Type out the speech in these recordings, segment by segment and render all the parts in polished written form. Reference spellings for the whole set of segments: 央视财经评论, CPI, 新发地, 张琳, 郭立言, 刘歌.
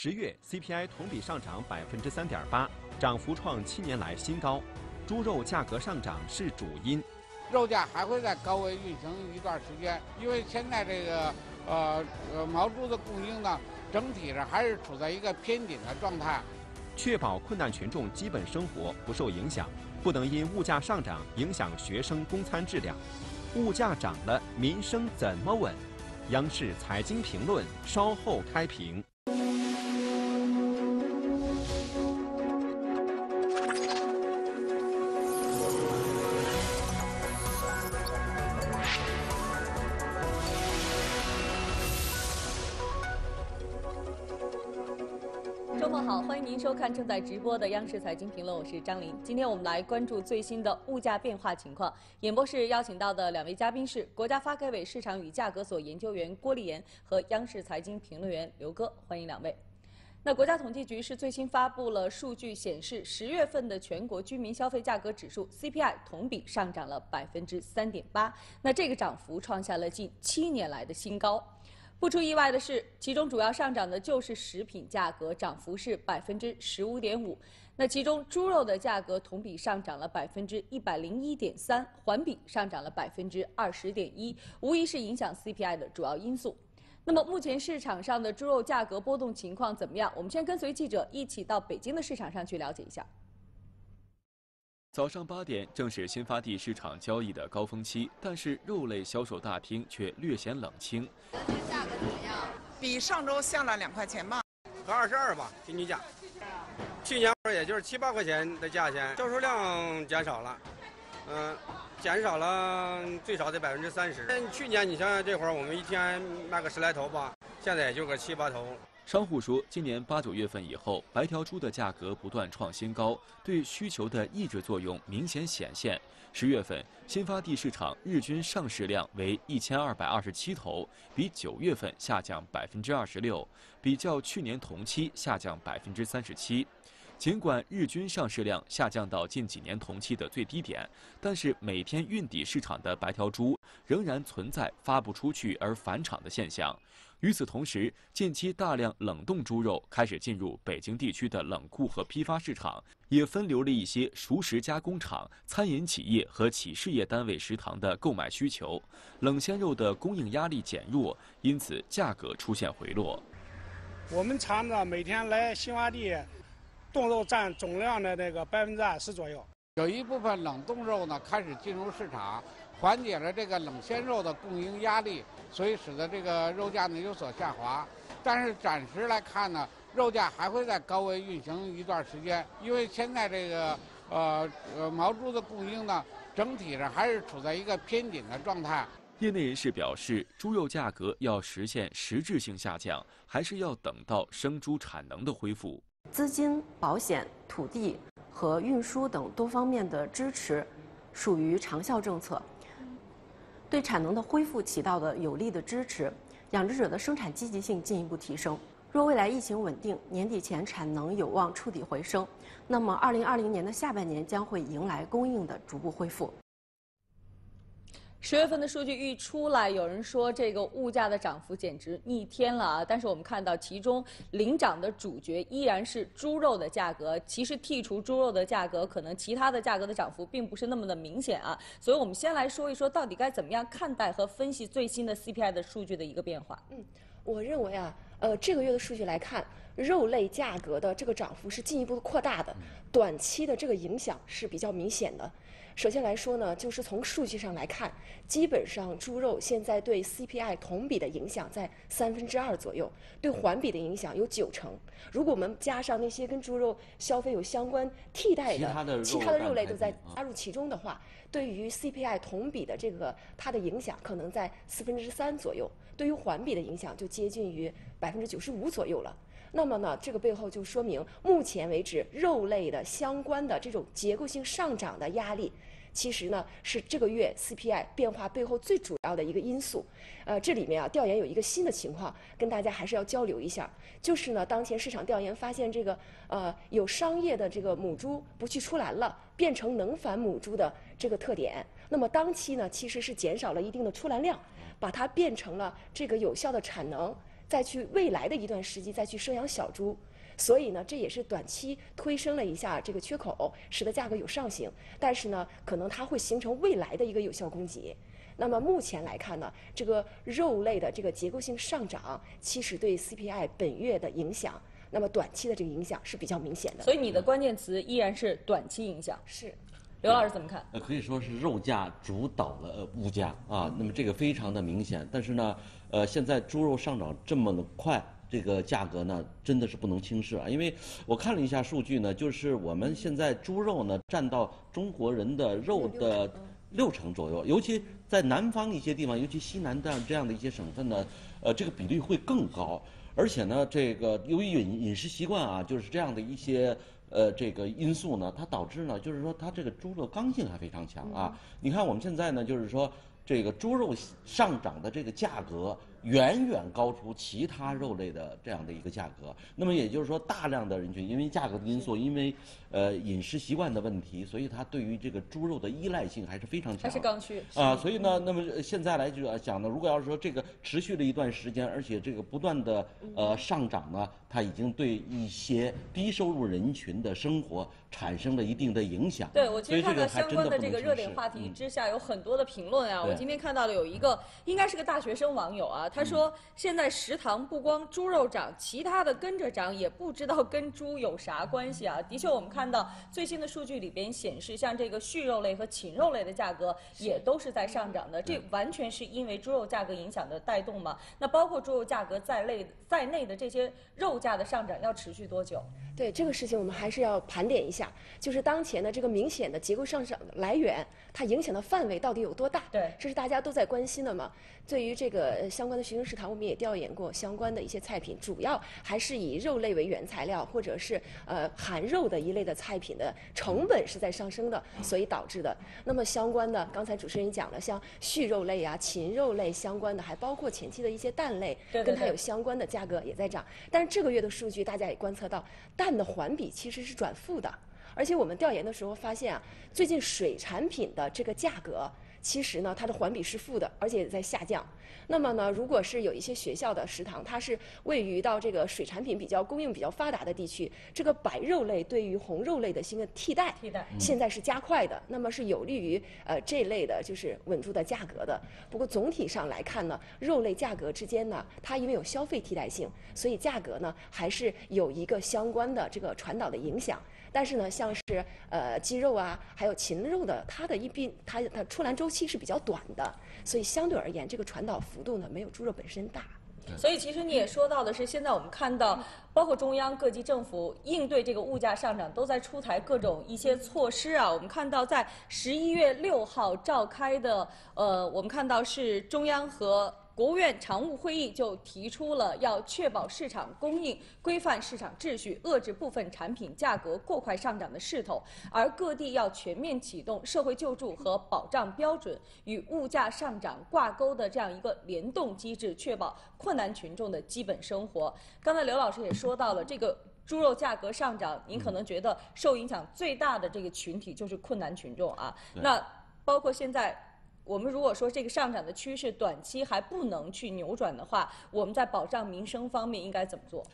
10月 CPI 同比上涨3.8%，涨幅创7年来新高。猪肉价格上涨是主因，肉价还会在高位运行一段时间，因为现在这个毛猪的供应呢，整体上还是处在一个偏紧的状态。确保困难群众基本生活不受影响，不能因物价上涨影响学生供餐质量。物价涨了，民生怎么稳？央视财经评论稍后开评。周末好，欢迎您收看正在直播的央视财经评论，我是张琳。今天我们来关注最新的物价变化情况。演播室邀请到的两位嘉宾是国家发改委市场与价格所研究员郭立言和央视财经评论员刘歌，欢迎两位。那国家统计局是最新发布了数据，显示10月份的全国居民消费价格指数 CPI 同比上涨了3.8%，那这个涨幅创下了近7年来的新高。不出意外的是，其中主要上涨的就是食品价格，涨幅是15.5%。那其中猪肉的价格同比上涨了101.3%，环比上涨了20.1%，无疑是影响 CPI 的主要因素。那么目前市场上的猪肉价格波动情况怎么样？我们先跟随记者一起到北京的市场上去了解一下。早上8点正是新发地市场交易的高峰期，但是肉类销售大厅却略显冷清。这价格怎么样？比上周下了2块钱吧，和22吧，平均价。去年也就是7、8块钱的价钱，销售量减少了，减少了最少得30%。去年你像这会儿我们一天卖个10来头吧，现在也就个7、8头。商户说，今年8、9月份以后，白条猪的价格不断创新高，对需求的抑制作用明显显现。10月份，新发地市场日均上市量为1227头，比9月份下降26%，比较去年同期下降37%。尽管日均上市量下降到近几年同期的最低点，但是每天运抵市场的白条猪仍然存在发不出去而返场的现象。与此同时，近期大量冷冻猪肉开始进入北京地区的冷库和批发市场，也分流了一些熟食加工厂、餐饮企业和企事业单位食堂的购买需求。冷鲜肉的供应压力减弱，因此价格出现回落。我们厂子每天来新发地，冻肉占总量的那个20%左右。有一部分冷冻肉呢开始进入市场，缓解了这个冷鲜肉的供应压力，所以使得这个肉价呢有所下滑。但是暂时来看呢，肉价还会在高位运行一段时间，因为现在这个毛猪的供应呢，整体上还是处在一个偏紧的状态。业内人士表示，猪肉价格要实现实质性下降，还是要等到生猪产能的恢复。资金、保险、土地和运输等多方面的支持，属于长效政策，对产能的恢复起到的有力的支持，养殖者的生产积极性进一步提升。若未来疫情稳定，年底前产能有望触底回升，那么2020年的下半年将会迎来供应的逐步恢复。10月份的数据一出来，有人说这个物价的涨幅简直逆天了啊！但是我们看到，其中领涨的主角依然是猪肉的价格。其实剔除猪肉的价格，可能其他的价格的涨幅并不是那么的明显啊。所以我们先来说一说，到底该怎么样看待和分析最新的 CPI 的数据的一个变化？我认为啊，这个月的数据来看，肉类价格的这个涨幅是进一步扩大的，短期的这个影响是比较明显的。首先来说呢，就是从数据上来看，基本上猪肉现在对 CPI 同比的影响在2%左右，对环比的影响有90%。如果我们加上那些跟猪肉消费有相关替代的其他的肉类都在加入其中的话，对于 CPI 同比的这个它的影响可能在3%左右，对于环比的影响就接近于95%左右了。那么呢，这个背后就说明，目前为止肉类的相关的这种结构性上涨的压力，其实呢是这个月 CPI 变化背后最主要的一个因素。这里面啊，调研有一个新的情况，跟大家还是要交流一下，就是呢，当前市场调研发现，这个有商业的这个母猪不去出栏了，变成能繁母猪的这个特点。那么当期呢，其实是减少了一定的出栏量，把它变成了这个有效的产能。再去未来的一段时期再去生养小猪。所以呢，这也是短期推升了一下这个缺口，使得价格有上行。但是呢，可能它会形成未来的一个有效供给。那么目前来看呢，这个肉类的这个结构性上涨，其实对 CPI 本月的影响。 那么短期的这个影响是比较明显的，所以你的关键词依然是短期影响。是，刘老师怎么看？可以说是肉价主导了物价啊，那么这个非常的明显。但是呢，现在猪肉上涨这么的快，这个价格呢真的是不能轻视啊。因为我看了一下数据呢，就是我们现在猪肉呢占到中国人的肉的6成左右，尤其在南方一些地方，尤其西南这样的一些省份呢，这个比率会更高。 而且呢，这个由于饮食习惯啊，就是这样的一些这个因素呢，它导致呢，就是说它这个猪肉刚性还非常强啊。你看我们现在呢，就是说这个猪肉上涨的这个价格远远高出其他肉类的这样的一个价格。那么也就是说，大量的人群因为价格的因素，因为饮食习惯的问题，所以它对于这个猪肉的依赖性还是非常强。还是刚需啊，所以呢，那么现在来讲呢，如果要是说这个持续了一段时间，而且这个不断的上涨呢，它已经对一些低收入人群的生活产生了一定的影响。对，我其实看到相关的这个热点话题之下有很多的评论啊，我今天看到了有一个应该是个大学生网友啊。 他说：“现在食堂不光猪肉涨，其他的跟着涨，也不知道跟猪有啥关系啊。”的确，我们看到最新的数据里边显示，像这个畜肉类和禽肉类的价格也都是在上涨的。这完全是因为猪肉价格影响的带动嘛？那包括猪肉价格在内的这些肉价的上涨要持续多久？对这个事情，我们还是要盘点一下，就是当前的这个明显的结构上涨的来源，它影响的范围到底有多大？对，这是大家都在关心的嘛。对于这个相关 学生食堂，我们也调研过相关的一些菜品，主要还是以肉类为原材料，或者是含肉的一类的菜品的成本是在上升的，所以导致的。那么相关的，刚才主持人讲了，像畜肉类啊、禽肉类相关的，还包括前期的一些蛋类，跟它有相关的价格也在涨。但是这个月的数据，大家也观测到，蛋的环比其实是转负的，而且我们调研的时候发现啊，最近水产品的这个价格。 其实呢，它的环比是负的，而且也在下降。那么呢，如果是有一些学校的食堂，它是位于到这个水产品比较供应比较发达的地区，这个白肉类对于红肉类的新的替代，现在是加快的，那么是有利于这类的就是稳住的价格的。不过总体上来看呢，肉类价格之间呢，它因为有消费替代性，所以价格呢还是有一个相关的这个传导的影响。 但是呢，像是鸡肉啊，还有禽肉的，它的它出栏周期是比较短的，所以相对而言，这个传导幅度呢，没有猪肉本身大。 所以，其实你也说到的是，现在我们看到，包括中央各级政府应对这个物价上涨，都在出台各种一些措施啊。我们看到，在11月6号召开的，我们看到是中央和国务院常务会议就提出了要确保市场供应、规范市场秩序、遏制部分产品价格过快上涨的势头，而各地要全面启动社会救助和保障标准与物价上涨挂钩的这样一个联动机制，确保困难群众的基本生活。刚才刘老师也说到了这个。 猪肉价格上涨，您可能觉得受影响最大的这个群体就是困难群众啊。那包括现在，我们如果说这个上涨的趋势短期还不能去扭转的话，我们在保障民生方面应该怎么做？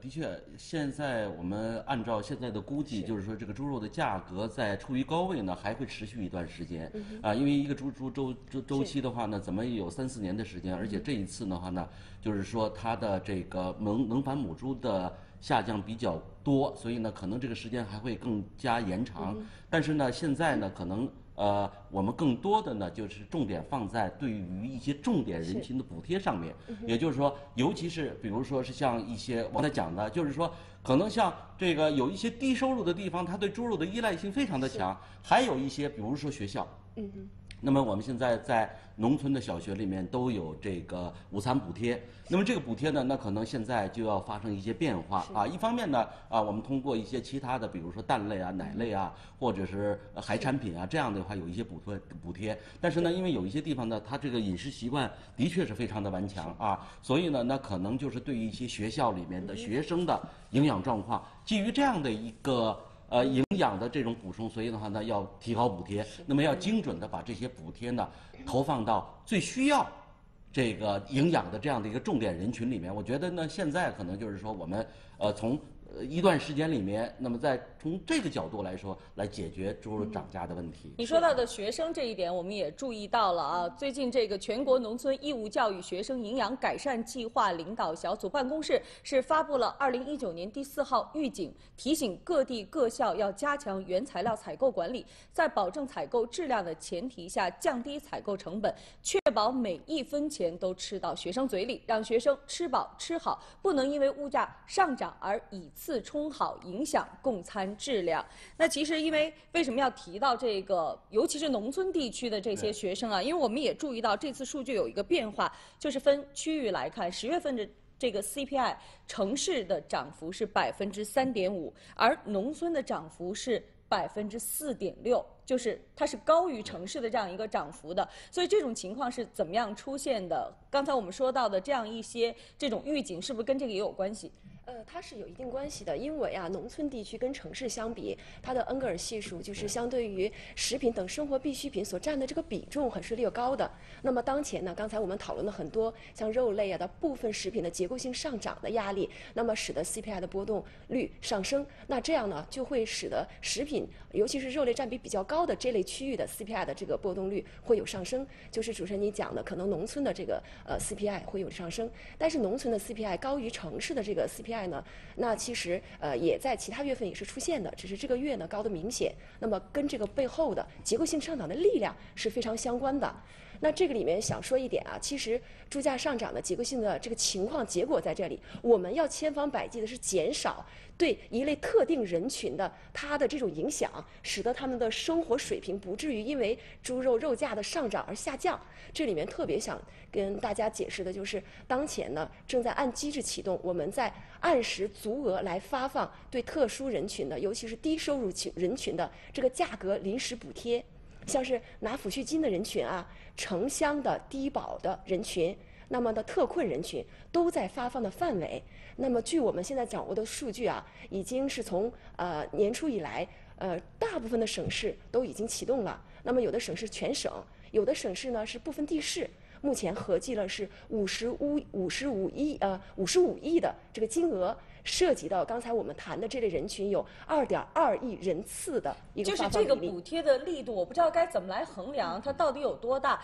的确，现在我们按照现在的估计，就是说这个猪肉的价格在处于高位呢，还会持续一段时间啊。因为一个猪周期的话呢，怎么也有3、4年的时间，而且这一次的话呢，就是说它的这个能繁母猪的。 下降比较多，所以呢，可能这个时间还会更加延长。但是呢，现在呢，可能我们更多的呢，就是重点放在对于一些重点人群的补贴上面。也就是说，尤其是比如说是像一些我在讲的，就是说，可能像这个有一些低收入的地方，它对猪肉的依赖性非常的强，还有一些比如说学校。那么我们现在在农村的小学里面都有这个午餐补贴，那么这个补贴呢，那可能现在就要发生一些变化啊。一方面呢，啊，我们通过一些其他的，比如说蛋类啊、奶类啊，或者是海产品啊这样的话，有一些补贴。但是呢，因为有一些地方呢，它这个饮食习惯的确是非常的顽强啊，所以呢，那可能就是对于一些学校里面的学生的营养状况，基于这样的一个。 营养的这种补充，所以的话呢，要提高补贴。那么要精准的把这些补贴呢，投放到最需要这个营养的这样的一个重点人群里面。我觉得呢，现在可能就是说我们从一段时间里面，那么再从这个角度来说，来解决猪肉涨价的问题。你说到的学生这一点，我们也注意到了啊。最近这个全国农村义务教育学生营养改善计划领导小组办公室是发布了2019年第4号预警，提醒各地各校要加强原材料采购管理，在保证采购质量的前提下，降低采购成本，确保每一分钱都吃到学生嘴里，让学生吃饱吃好，不能因为物价上涨而以次充好，影响供餐质量。那其实为什么要提到这个，尤其是农村地区的这些学生啊？因为我们也注意到这次数据有一个变化，就是分区域来看，10月份的这个 CPI 城市的涨幅是3.5%，而农村的涨幅是4.6%，就是它是高于城市的这样一个涨幅的。所以这种情况是怎么样出现的？刚才我们说到的这样一些这种预警，是不是跟这个也有关系？它是有一定关系的，因为啊，农村地区跟城市相比，它的恩格尔系数就是相对于食品等生活必需品所占的这个比重还是略高的。那么当前呢，刚才我们讨论了很多像肉类啊的部分食品的结构性上涨的压力，那么使得 CPI 的波动率上升。那这样呢，就会使得食品，尤其是肉类占比比较高的这类区域的 CPI 的这个波动率会有上升。就是主持人你讲的，可能农村的这个CPI 会有上升，但是农村的 CPI 高于城市的这个 CPI。呢，那其实也在其他月份也是出现的，只是这个月呢高的明显。那么跟这个背后的结构性上涨的力量是非常相关的。那这个里面想说一点啊，其实猪价上涨的结构性的这个情况结果在这里，我们要千方百计的是减少对一类特定人群的它的这种影响，使得他们的生活水平不至于因为猪肉肉价的上涨而下降。这里面特别想跟大家解释的就是，当前呢正在按机制启动，我们在按时足额来发放对特殊人群的，尤其是低收入人群的这个价格临时补贴。像是拿抚恤金的人群啊，城乡的低保的人群，那么的特困人群都在发放的范围。那么据我们现在掌握的数据啊，已经是从年初以来，大部分的省市都已经启动了。那么有的省市全省，有的省市呢是部分地市。目前合计了是55亿的这个金额，涉及到刚才我们谈的这类人群有2.2亿人次的一个发放比例。就是这个补贴的力度，我不知道该怎么来衡量它到底有多大。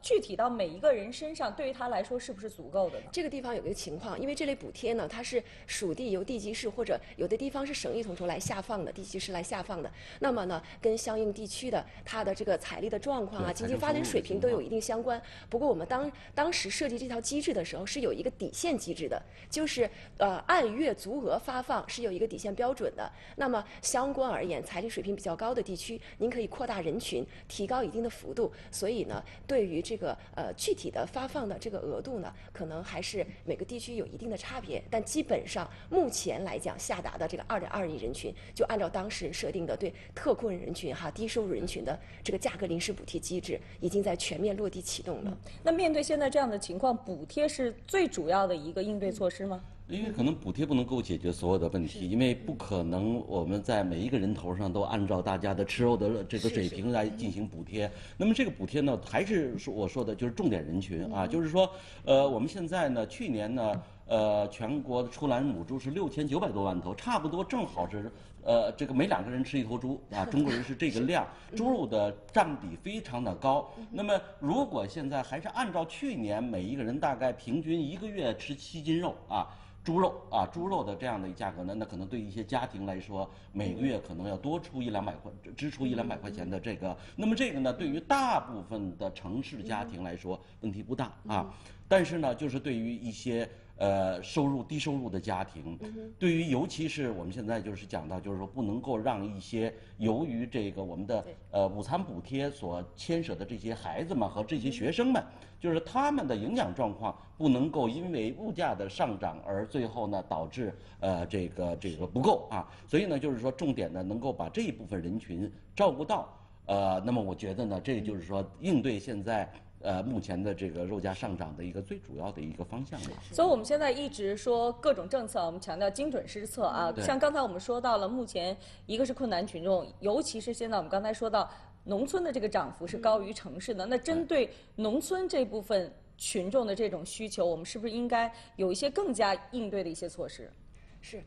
具体到每一个人身上，对于他来说是不是足够的呢？这个地方有一个情况，因为这类补贴呢，它是属地由地级市或者有的地方是省一统筹来下放的，地级市来下放的。那么呢，跟相应地区的它的这个财力的状况啊、经济发展水平都有一定相关。不过我们当时设计这套机制的时候是有一个底线机制的，就是按月足额发放是有一个底线标准的。那么相关而言，财力水平比较高的地区，您可以扩大人群，提高一定的幅度。所以呢，对于这个具体的发放的这个额度呢，可能还是每个地区有一定的差别。但基本上目前来讲，下达的这个2.2亿人群，就按照当时设定的对特困人群哈、低收入人群的这个价格临时补贴机制，已经在全面落地启动了。那面对现在这样的情况，补贴是最主要的一个应对措施吗？因为可能补贴不能够解决所有的问题，因为不可能我们在每一个人头上都按照大家的吃肉的这个水平来进行补贴。那么这个补贴呢，还是我说的就是重点人群啊，就是说，我们现在呢，去年呢，全国的出栏母猪是6900多万头，差不多正好是。这个每2个人吃一头猪啊，中国人是这个量，猪肉的占比非常的高。那么如果现在还是按照去年每一个人大概平均1个月吃7斤肉啊，猪肉的这样的价格呢，那可能对一些家庭来说，每个月可能要多出100-200块，支出100-200块钱的这个。那么这个呢，对于大部分的城市家庭来说问题不大啊，但是呢，就是对于一些低收入的家庭，对于尤其是我们现在就是讲到，就是说不能够让一些由于这个我们的午餐补贴所牵扯的这些孩子们和这些学生们，就是他们的营养状况不能够因为物价的上涨而最后呢导致这个不够啊，所以呢就是说重点呢能够把这一部分人群照顾到，那么我觉得呢这就是说应对现在。目前的这个肉价上涨的一个最主要的一个方向吧。所以我们现在一直说各种政策，我们强调精准施策啊。像刚才我们说到了，目前一个是困难群众，尤其是现在我们刚才说到农村的这个涨幅是高于城市的。那针对农村这部分群众的这种需求，我们是不是应该有一些更加应对的一些措施？是，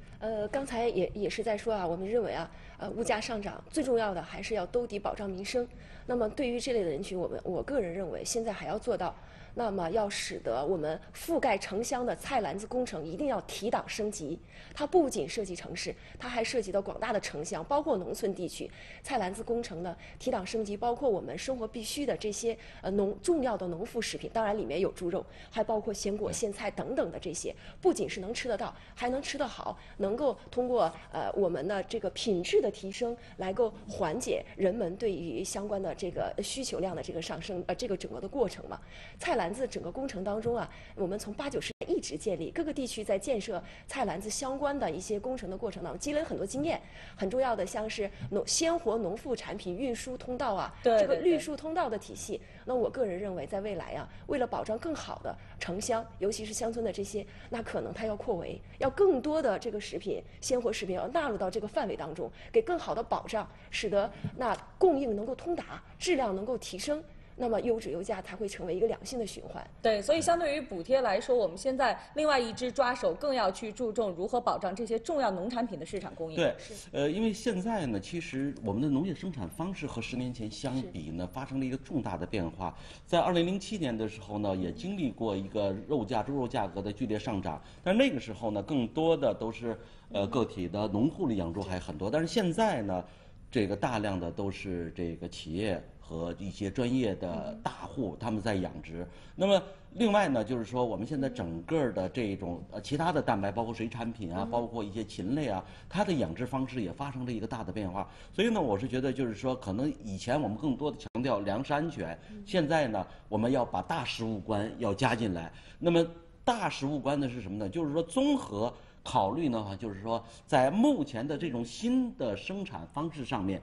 刚才也是在说啊，我们认为啊，物价上涨最重要的还是要兜底保障民生。那么对于这类的人群，我个人认为现在还要做到，那么要使得我们覆盖城乡的菜篮子工程一定要提档升级。它不仅涉及城市，它还涉及到广大的城乡，包括农村地区。菜篮子工程呢，提档升级，包括我们生活必需的这些重要的农副食品，当然里面有猪肉，还包括鲜果、苋菜等等的这些，不仅是能吃得到，还能吃得好。 能够通过我们的这个品质的提升，来够缓解人们对于相关的这个需求量的这个上升，这个整个的过程嘛。菜篮子整个工程当中啊，我们从80、90年代一直建立，各个地区在建设菜篮子相关的一些工程的过程当中，积累很多经验。很重要的像是鲜活农副产品运输通道啊，这个绿树通道的体系。那我个人认为，在未来啊，为了保障更好的城乡，尤其是乡村的这些，那可能它要扩围，要更多的。 这个食品，鲜活食品要纳入到这个范围当中，给更好的保障，使得那供应能够通达，质量能够提升。 那么优质优价才会成为一个良性的循环。对，所以相对于补贴来说，我们现在另外一只抓手更要去注重如何保障这些重要农产品的市场供应。对，因为现在呢，其实我们的农业生产方式和10年前相比呢，发生了一个重大的变化。在2007年的时候呢，也经历过一个猪肉价格的剧烈上涨，但那个时候呢，更多的都是个体的农户的养猪还很多，但是现在呢，这个大量的都是这个企业。 和一些专业的大户，他们在养殖。那么，另外呢，就是说我们现在整个的这种其他的蛋白，包括水产品啊，包括一些禽类啊，它的养殖方式也发生了一个大的变化。所以呢，我是觉得就是说，可能以前我们更多的强调粮食安全，现在呢，我们要把大食物观要加进来。那么，大食物观呢是什么呢？就是说综合考虑的话，就是说在目前的这种新的生产方式上面。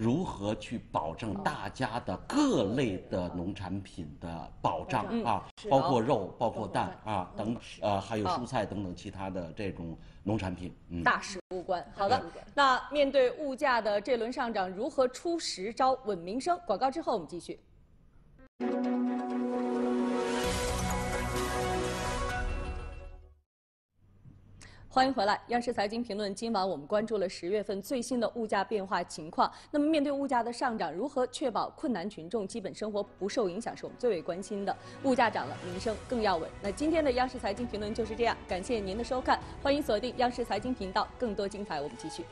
如何去保证大家的各类的农产品的保障啊？包括肉、包括蛋啊等，还有蔬菜等等其他的这种农产品。大食物观。好的，那面对物价的这轮上涨，如何出实招稳民生？广告之后我们继续。 欢迎回来，央视财经评论。今晚我们关注了10月份最新的物价变化情况。那么，面对物价的上涨，如何确保困难群众基本生活不受影响，是我们最为关心的。物价涨了，民生更要稳。那今天的央视财经评论就是这样，感谢您的收看，欢迎锁定央视财经频道，更多精彩我们继续。